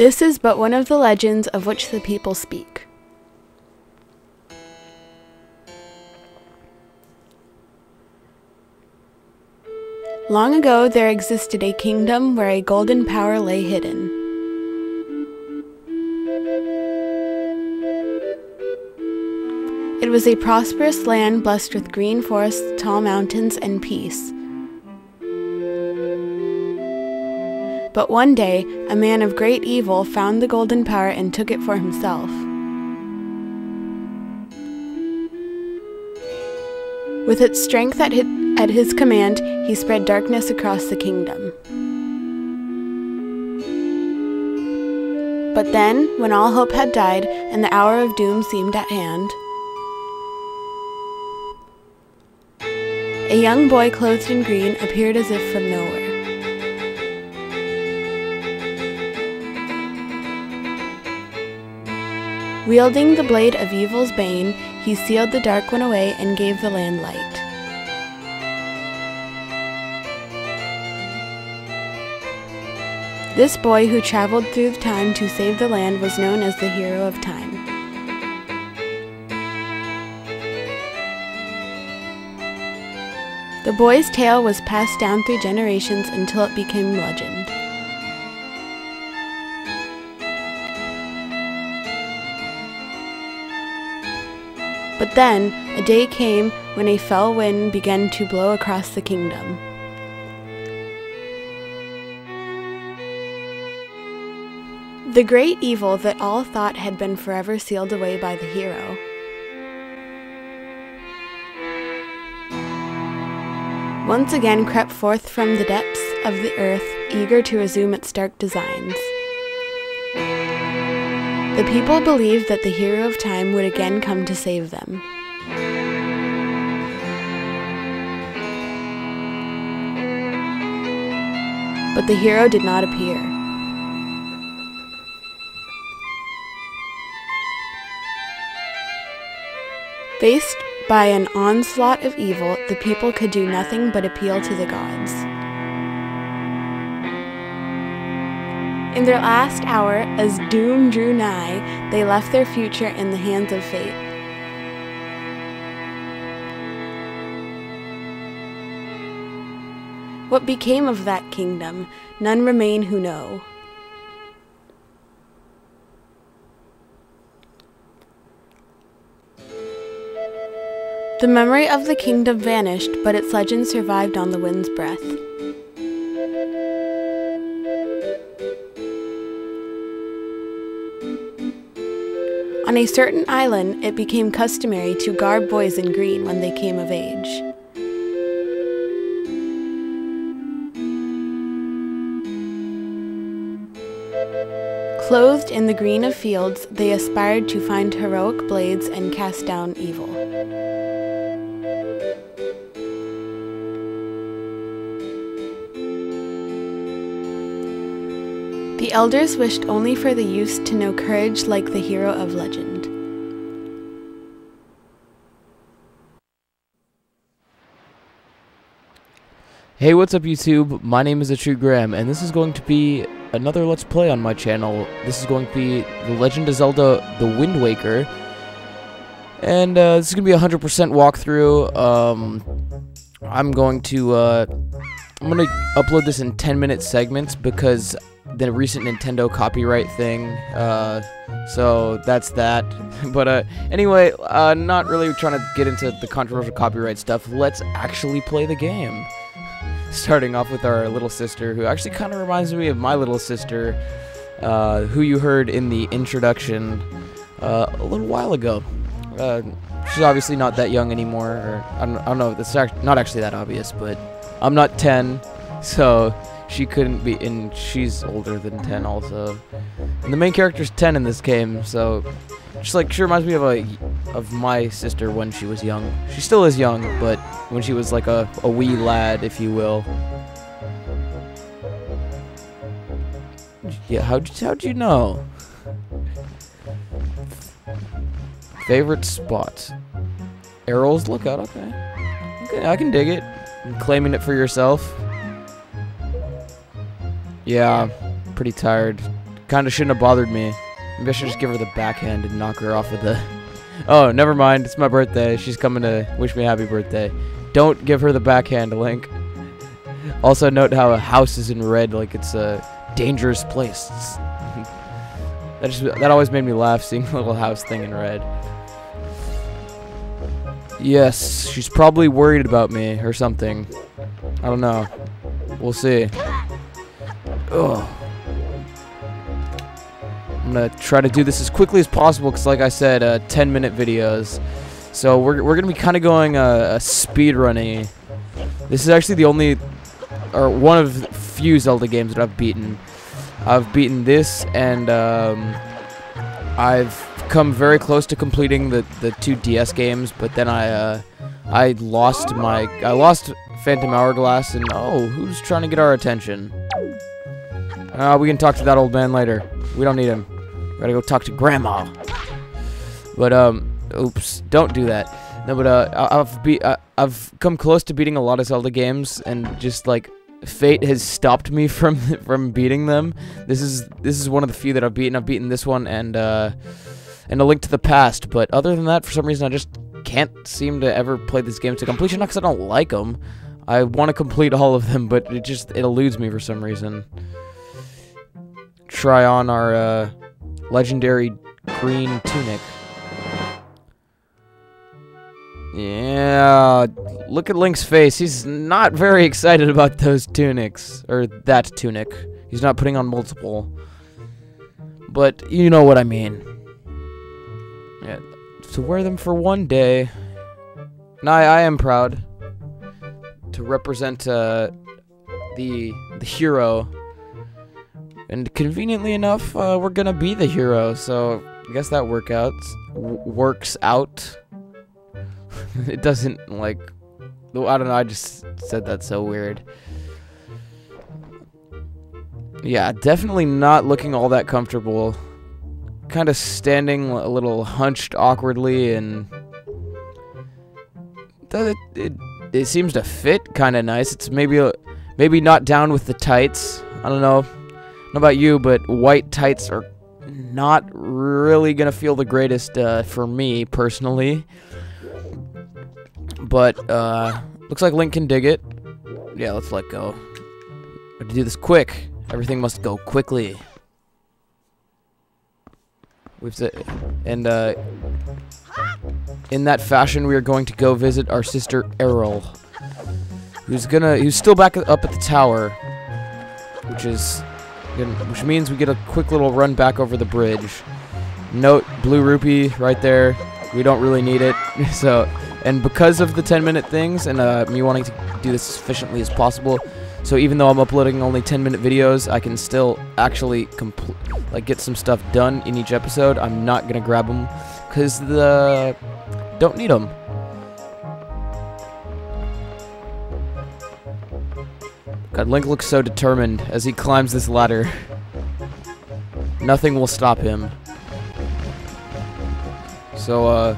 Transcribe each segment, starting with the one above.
This is but one of the legends of which the people speak. Long ago there existed a kingdom where a golden power lay hidden. It was a prosperous land blessed with green forests, tall mountains, and peace. But one day, a man of great evil found the golden power and took it for himself. With its strength at his command, he spread darkness across the kingdom. But then, when all hope had died and the hour of doom seemed at hand, a young boy clothed in green appeared as if from nowhere. Wielding the blade of evil's bane, he sealed the dark one away and gave the land light. This boy who traveled through time to save the land was known as the Hero of Time. The boy's tale was passed down through generations until it became legend. But then, a day came when a fell wind began to blow across the kingdom. The great evil that all thought had been forever sealed away by the hero once again crept forth from the depths of the earth, eager to resume its dark designs. The people believed that the Hero of Time would again come to save them. But the hero did not appear. Faced by an onslaught of evil, the people could do nothing but appeal to the gods. In their last hour, as doom drew nigh, they left their future in the hands of fate. What became of that kingdom? None remain who know. The memory of the kingdom vanished, but its legend survived on the wind's breath. On a certain island, it became customary to garb boys in green when they came of age. Clothed in the green of fields, they aspired to find heroic blades and cast down evil. The elders wished only for the youth to know courage like the hero of legend. Hey, what's up YouTube? My name is TheTrueGraham, and this is going to be another Let's Play on my channel. This is going to be The Legend of Zelda: The Wind Waker. And this is going to be a 100% walkthrough. I'm going to upload this in 10-minute segments because the recent Nintendo copyright thing, so that's that. But anyway, not really trying to get into the controversial copyright stuff. Let's actually play the game. Starting off with our little sister, who actually kind of reminds me of my little sister, who you heard in the introduction a little while ago. She's obviously not that young anymore. Or, I don't know, it's not actually that obvious, but I'm not 10, so she couldn't be, and she's older than 10 also. And the main character's 10 in this game, so just like she reminds me of my sister when she was young. She still is young, but when she was like a wee lad, if you will. Yeah, how'd you know? Favorite spot. Errol's lookout. Okay, I can dig it. I'm claiming it for yourself. Yeah, pretty tired. Kind of shouldn't have bothered me. Maybe I should just give her the backhand and knock her off with the... Oh, never mind. It's my birthday. She's coming to wish me happy birthday. Don't give her the backhand, Link. Also note how a house is in red, like it's a dangerous place. That always made me laugh, seeing the little house thing in red. Yes, she's probably worried about me or something. I don't know. We'll see. Ugh. I'm gonna try to do this as quickly as possible because, like I said, 10-minute videos. So we're gonna be kind of going speedrunning. This is actually the only, or one of the few Zelda games that I've beaten. I've beaten this, and I've come very close to completing the two DS games, but then I lost Phantom Hourglass, and oh, who's trying to get our attention? We can talk to that old man later. We don't need him. We gotta go talk to Grandma. But oops, don't do that. No, but I've come close to beating a lot of Zelda games, and just like fate has stopped me from beating them. This is one of the few that I've beaten. I've beaten this one and A Link to the Past. But other than that, for some reason, I just can't seem to ever play this game to completion. Not because I don't like them. I want to complete all of them, but it eludes me for some reason. Try on our legendary green tunic. Yeah, look at Link's face. He's not very excited about those tunics, or that tunic. He's not putting on multiple. But you know what I mean. Yeah, to wear them for one day. And I am proud to represent the hero. And conveniently enough, we're gonna be the hero. So I guess that works out. It doesn't, like, I don't know, I just said that so weird. Yeah, definitely not looking all that comfortable. Kind of standing a little hunched awkwardly, and it seems to fit kind of nice. It's maybe not down with the tights. I don't know. I don't know about you, but white tights are not really gonna feel the greatest for me personally. But, looks like Link can dig it. Yeah, let's let go. I have to do this quick. Everything must go quickly. We have to, and, in that fashion, we are going to go visit our sister, Errol. Who's still back up at the tower. Which means we get a quick little run back over the bridge. Note, blue rupee right there. We don't really need it, so... And because of the 10-minute things and me wanting to do this as efficiently as possible, so even though I'm uploading only 10-minute videos, I can still actually get some stuff done in each episode. I'm not gonna grab them because don't need them. God, Link looks so determined as he climbs this ladder. Nothing will stop him. So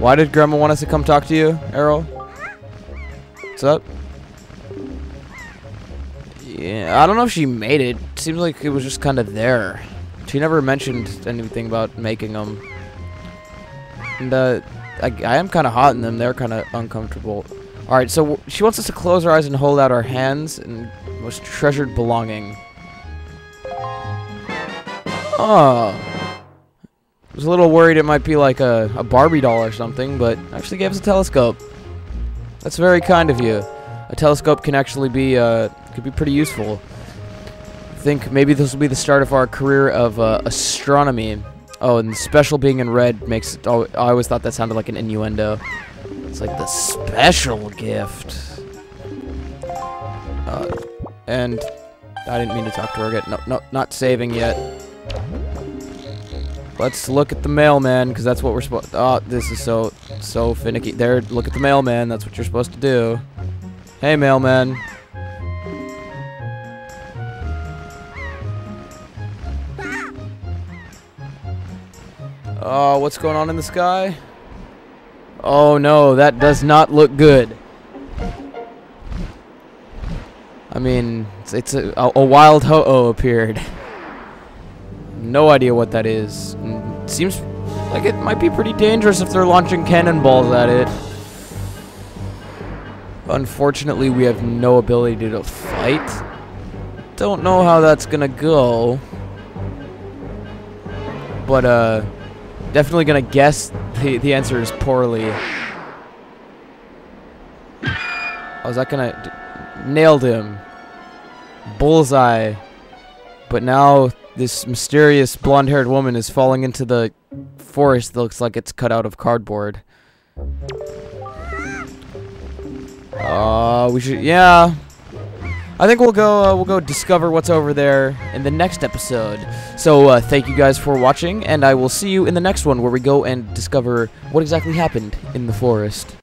why did Grandma want us to come talk to you, Errol? What's up? Yeah, I don't know if she made it. Seems like it was just kind of there. She never mentioned anything about making them. And I am kind of hot in them. They're kind of uncomfortable. All right, so she wants us to close our eyes and hold out our hands and most treasured belonging. Oh. I was a little worried it might be like a Barbie doll or something, but actually gave us a telescope. That's very kind of you. A telescope can actually be could be pretty useful. I think maybe this will be the start of our career of astronomy. Oh, and the special being in red makes it. Oh, I always thought that sounded like an innuendo. It's like the special gift. And I didn't mean to talk to her again. No, not saving yet. Let's look at the mailman, because that's what we're supposed... Oh, this is so finicky. There, look at the mailman. That's what you're supposed to do. Hey, mailman. Oh, what's going on in the sky? Oh, no, that does not look good. I mean, it's a wild Ho-Oh appeared. No idea what that is. It seems like it might be pretty dangerous if they're launching cannonballs at it. Unfortunately, we have no ability to fight. Don't know how that's gonna go. But, definitely gonna guess the answer is poorly. Oh, is that gonna... Nailed him. Bullseye. But now this mysterious blonde-haired woman is falling into the forest that looks like it's cut out of cardboard. We should... Yeah. I think we'll go discover what's over there in the next episode. So thank you guys for watching, and I will see you in the next one where we go and discover what exactly happened in the forest.